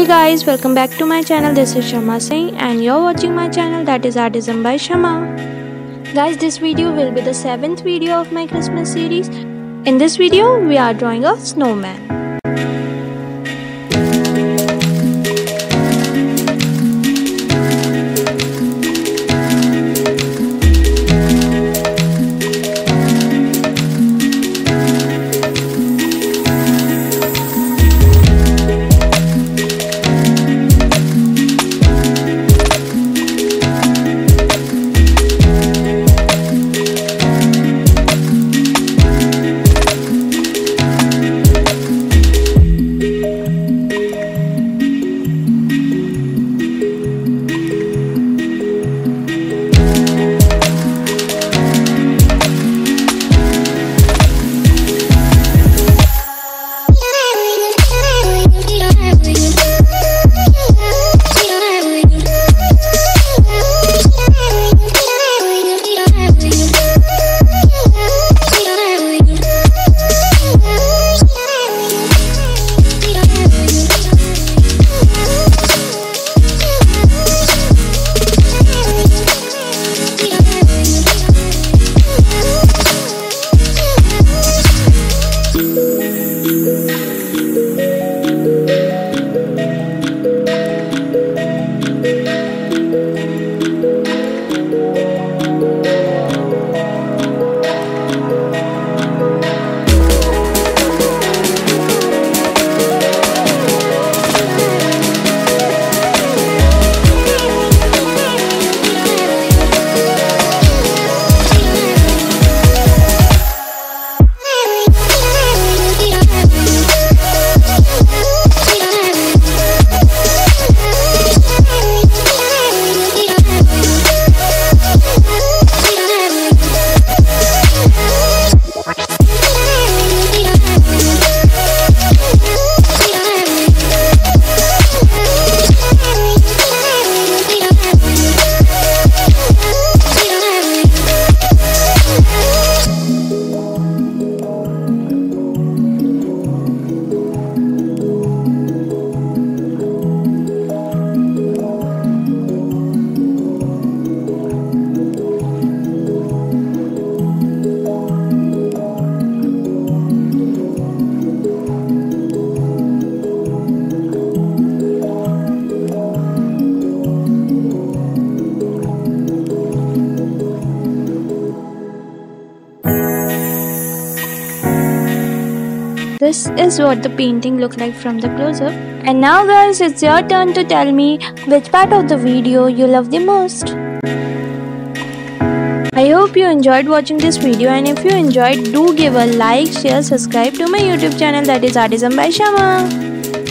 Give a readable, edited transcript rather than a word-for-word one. Hey guys, welcome back to my channel. This is Kshama Singh and you're watching my channel that is Artism by Kshama. Guys, this video will be the 7th video of my Christmas series. In this video, we are drawing a snowman. This is what the painting looked like from the close-up. And now guys, it's your turn to tell me which part of the video you love the most. I hope you enjoyed watching this video, and if you enjoyed, do give a like, share, subscribe to my YouTube channel that is Artism by Kshama.